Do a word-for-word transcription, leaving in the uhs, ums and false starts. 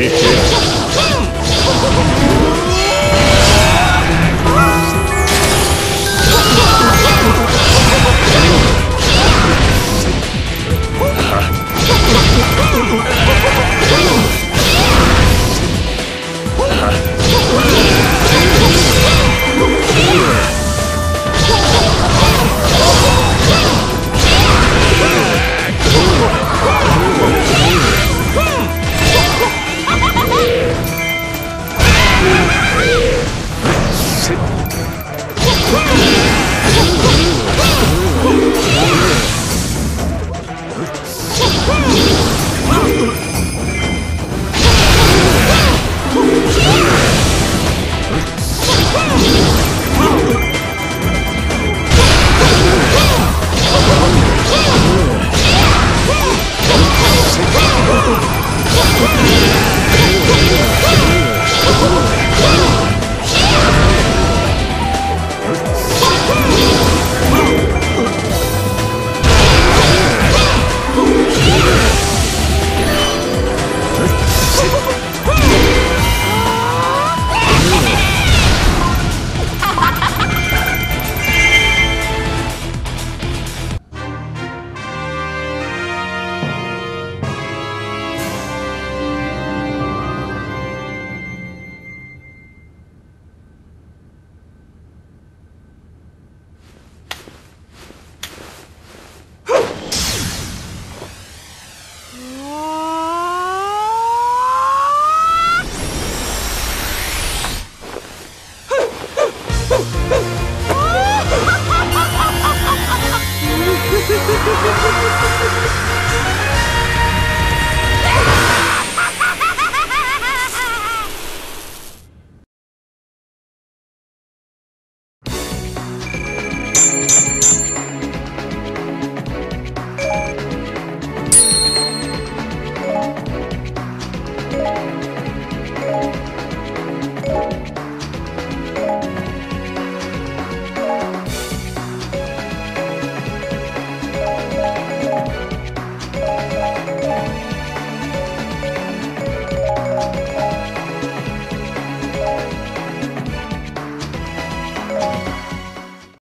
見て